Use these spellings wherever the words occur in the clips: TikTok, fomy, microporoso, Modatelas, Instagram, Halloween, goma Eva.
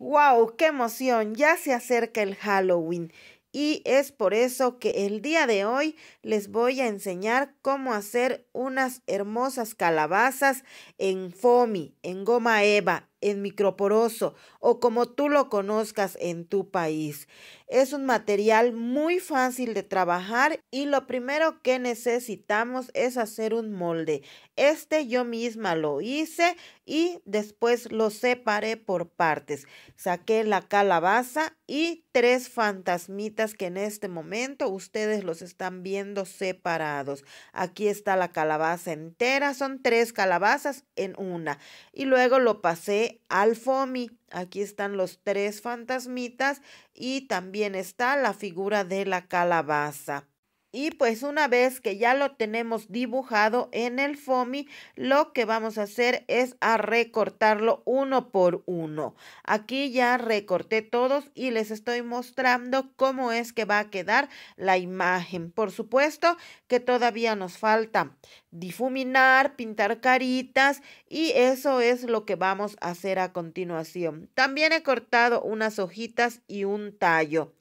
¡Wow! ¡Qué emoción! Ya se acerca el Halloween y es por eso que el día de hoy les voy a enseñar cómo hacer unas hermosas calabazas en foamy, en gomaeva, en microporoso o como tú lo conozcas en tu país. Es un material muy fácil de trabajar y lo primero que necesitamos es hacer un molde. Este yo misma lo hice y después lo separé por partes. Saqué la calabaza y tres fantasmitas que en este momento ustedes los están viendo separados. Aquí está la calabaza entera, son tres calabazas en una. Y luego lo pasé al foamy. Aquí están los tres fantasmitas y también está la figura de la calabaza. Y pues una vez que ya lo tenemos dibujado en el foamy, lo que vamos a hacer es a recortarlo uno por uno. Aquí ya recorté todos y les estoy mostrando cómo es que va a quedar la imagen. Por supuesto que todavía nos falta difuminar, pintar caritas y eso es lo que vamos a hacer a continuación. También he cortado unas hojitas y un tallo.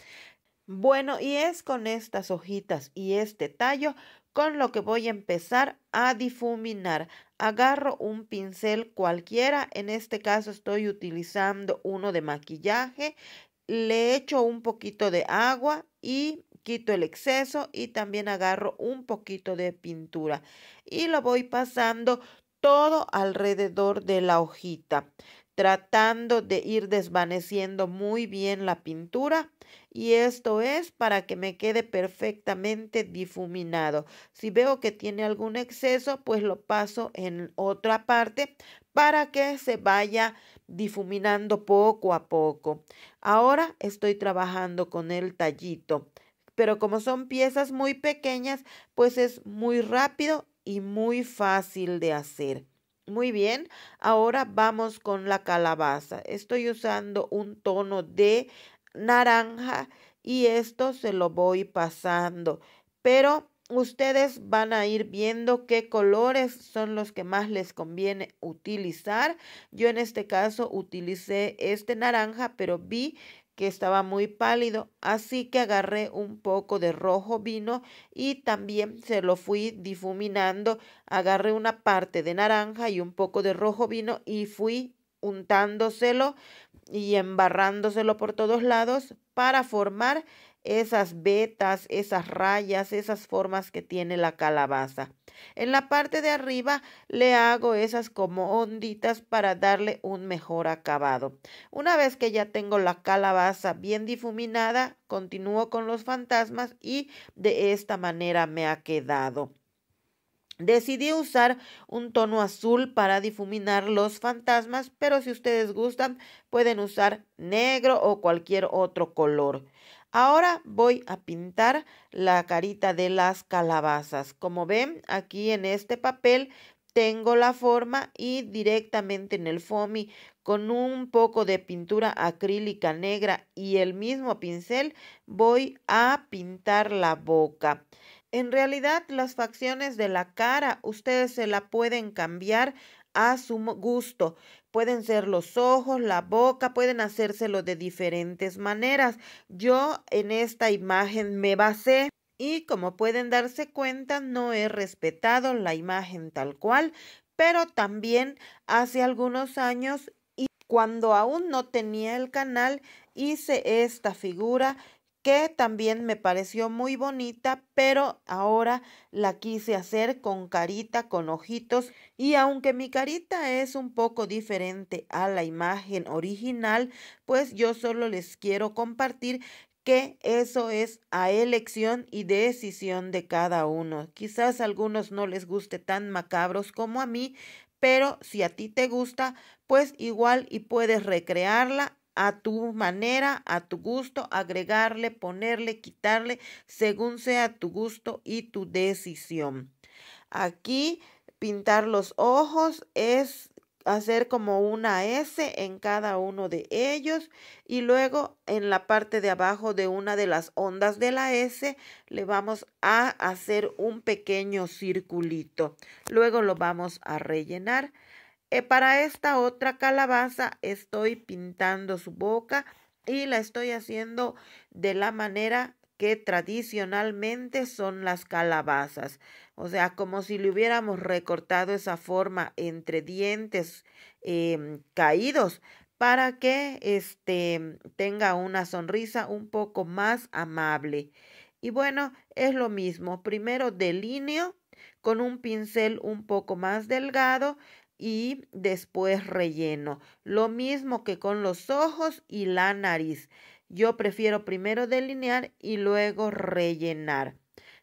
Bueno, y es con estas hojitas y este tallo con lo que voy a empezar a difuminar. Agarro un pincel cualquiera, en este caso estoy utilizando uno de maquillaje, le echo un poquito de agua y quito el exceso y también agarro un poquito de pintura y lo voy pasando todo alrededor de la hojita, tratando de ir desvaneciendo muy bien la pintura y esto es para que me quede perfectamente difuminado. Si veo que tiene algún exceso, pues lo paso en otra parte para que se vaya difuminando poco a poco. Ahora estoy trabajando con el tallito, pero como son piezas muy pequeñas, pues es muy rápido y muy fácil de hacer. Muy bien, ahora vamos con la calabaza. Estoy usando un tono de naranja y esto se lo voy pasando. Pero ustedes van a ir viendo qué colores son los que más les conviene utilizar. Yo en este caso utilicé este naranja, pero vi que estaba muy pálido, así que agarré un poco de rojo vino y también se lo fui difuminando. Agarré una parte de naranja y un poco de rojo vino y fui untándoselo y embarrándoselo por todos lados para formar esas vetas, esas rayas, esas formas que tiene la calabaza. En la parte de arriba le hago esas como onditas para darle un mejor acabado. Una vez que ya tengo la calabaza bien difuminada, continúo con los fantasmas y de esta manera me ha quedado. Decidí usar un tono azul para difuminar los fantasmas, pero si ustedes gustan pueden usar negro o cualquier otro color. Ahora voy a pintar la carita de las calabazas. Como ven, aquí en este papel tengo la forma y directamente en el foamy con un poco de pintura acrílica negra y el mismo pincel voy a pintar la boca. En realidad, las facciones de la cara ustedes se la pueden cambiar a su gusto. Pueden ser los ojos, la boca, pueden hacérselo de diferentes maneras. Yo en esta imagen me basé y como pueden darse cuenta no he respetado la imagen tal cual, pero también hace algunos años y cuando aún no tenía el canal hice esta figura que también me pareció muy bonita, pero ahora la quise hacer con carita, con ojitos, y aunque mi carita es un poco diferente a la imagen original, pues yo solo les quiero compartir que eso es a elección y decisión de cada uno. Quizás a algunos no les guste tan macabros como a mí, pero si a ti te gusta, pues igual y puedes recrearla a tu manera, a tu gusto, agregarle, ponerle, quitarle, según sea tu gusto y tu decisión. Aquí pintar los ojos es hacer como una S en cada uno de ellos y luego en la parte de abajo de una de las ondas de la S le vamos a hacer un pequeño circulito. Luego lo vamos a rellenar. Para esta otra calabaza estoy pintando su boca y la estoy haciendo de la manera que tradicionalmente son las calabazas. O sea, como si le hubiéramos recortado esa forma entre dientes caídos para que tenga una sonrisa un poco más amable. Y bueno, es lo mismo. Primero delineo con un pincel un poco más delgado y después relleno. Lo mismo que con los ojos y la nariz. Yo prefiero primero delinear y luego rellenar.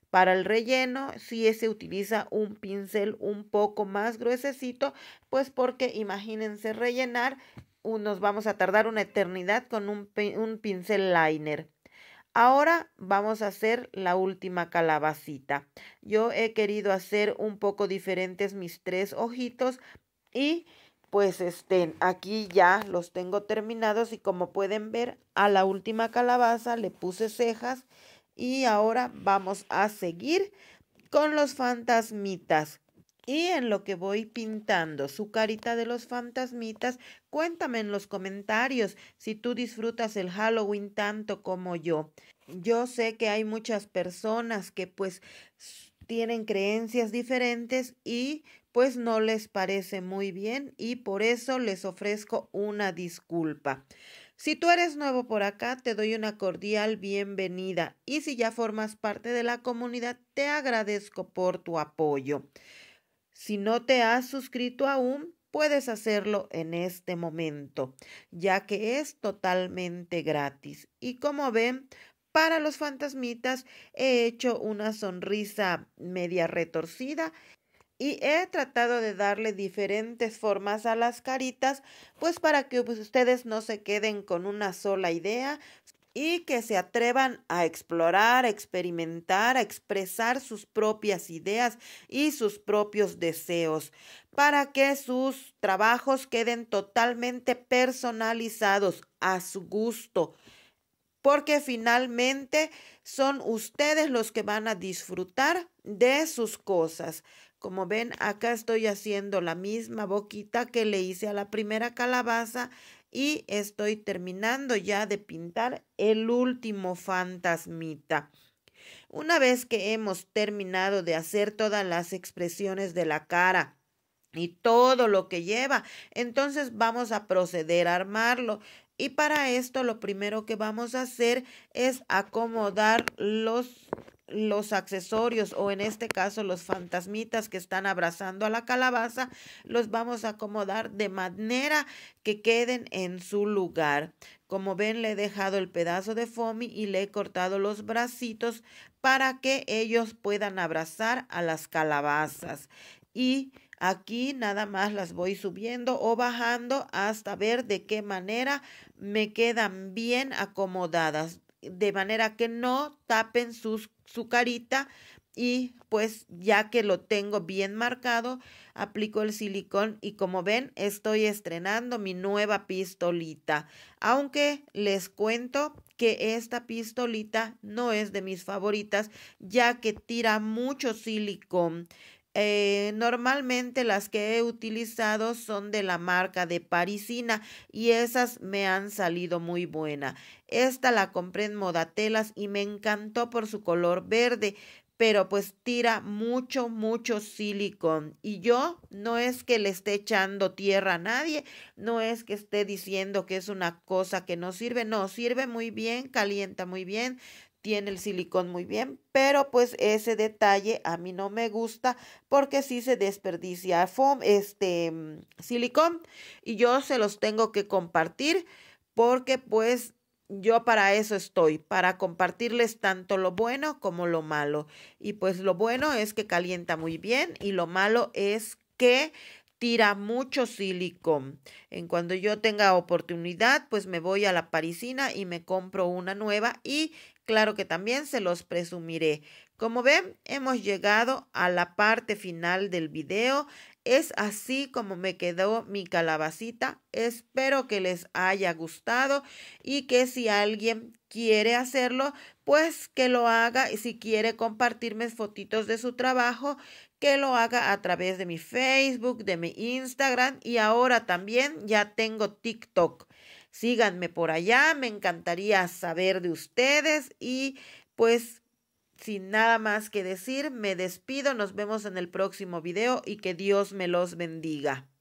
Para el relleno sí se utiliza un pincel un poco más gruesecito, pues porque imagínense rellenar, nos vamos a tardar una eternidad con un pincel liner. Ahora vamos a hacer la última calabacita. Yo he querido hacer un poco diferentes mis tres ojitos y pues aquí ya los tengo terminados y como pueden ver a la última calabaza le puse cejas y ahora vamos a seguir con los fantasmitas. Y en lo que voy pintando su carita de los fantasmitas, cuéntame en los comentarios si tú disfrutas el Halloween tanto como yo. Yo sé que hay muchas personas que pues tienen creencias diferentes y pues no les parece muy bien y por eso les ofrezco una disculpa. Si tú eres nuevo por acá, te doy una cordial bienvenida y si ya formas parte de la comunidad, te agradezco por tu apoyo. Si no te has suscrito aún, puedes hacerlo en este momento, ya que es totalmente gratis. Y como ven, para los fantasmitas he hecho una sonrisa media retorcida y he tratado de darle diferentes formas a las caritas, pues para que ustedes no se queden con una sola idea y que se atrevan a explorar, a experimentar, a expresar sus propias ideas y sus propios deseos, para que sus trabajos queden totalmente personalizados a su gusto, porque finalmente son ustedes los que van a disfrutar de sus cosas. Como ven, acá estoy haciendo la misma boquita que le hice a la primera calabaza, y estoy terminando ya de pintar el último fantasmita. Una vez que hemos terminado de hacer todas las expresiones de la cara y todo lo que lleva, entonces vamos a proceder a armarlo. Y para esto lo primero que vamos a hacer es acomodar los accesorios o en este caso los fantasmitas que están abrazando a la calabaza, los vamos a acomodar de manera que queden en su lugar. Como ven, le he dejado el pedazo de foamy y le he cortado los bracitos para que ellos puedan abrazar a las calabazas. Y aquí nada más las voy subiendo o bajando hasta ver de qué manera me quedan bien acomodadas, de manera que no tapen su carita y pues ya que lo tengo bien marcado, aplico el silicón y como ven estoy estrenando mi nueva pistolita. Aunque les cuento que esta pistolita no es de mis favoritas ya que tira mucho silicón. Normalmente las que he utilizado son de la marca de Parisina y esas me han salido muy buena. Esta la compré en Modatelas y me encantó por su color verde, pero pues tira mucho, mucho silicón. Y yo no es que le esté echando tierra a nadie, no es que esté diciendo que es una cosa que no sirve, no, sirve muy bien, calienta muy bien. Tiene el silicón muy bien, pero pues ese detalle a mí no me gusta porque sí se desperdicia silicón y yo se los tengo que compartir porque pues yo para eso estoy, para compartirles tanto lo bueno como lo malo. Y pues lo bueno es que calienta muy bien y lo malo es que tira mucho silicón. En cuando yo tenga oportunidad, pues me voy a la Parisina y me compro una nueva y claro que también se los presumiré. Como ven, hemos llegado a la parte final del video. Es así como me quedó mi calabacita. Espero que les haya gustado y que si alguien quiere hacerlo, pues que lo haga. Y si quiere compartirme fotitos de su trabajo, que lo haga a través de mi Facebook, de mi Instagram y ahora también ya tengo TikTok. Síganme por allá, me encantaría saber de ustedes y pues sin nada más que decir, me despido, nos vemos en el próximo video y que Dios me los bendiga.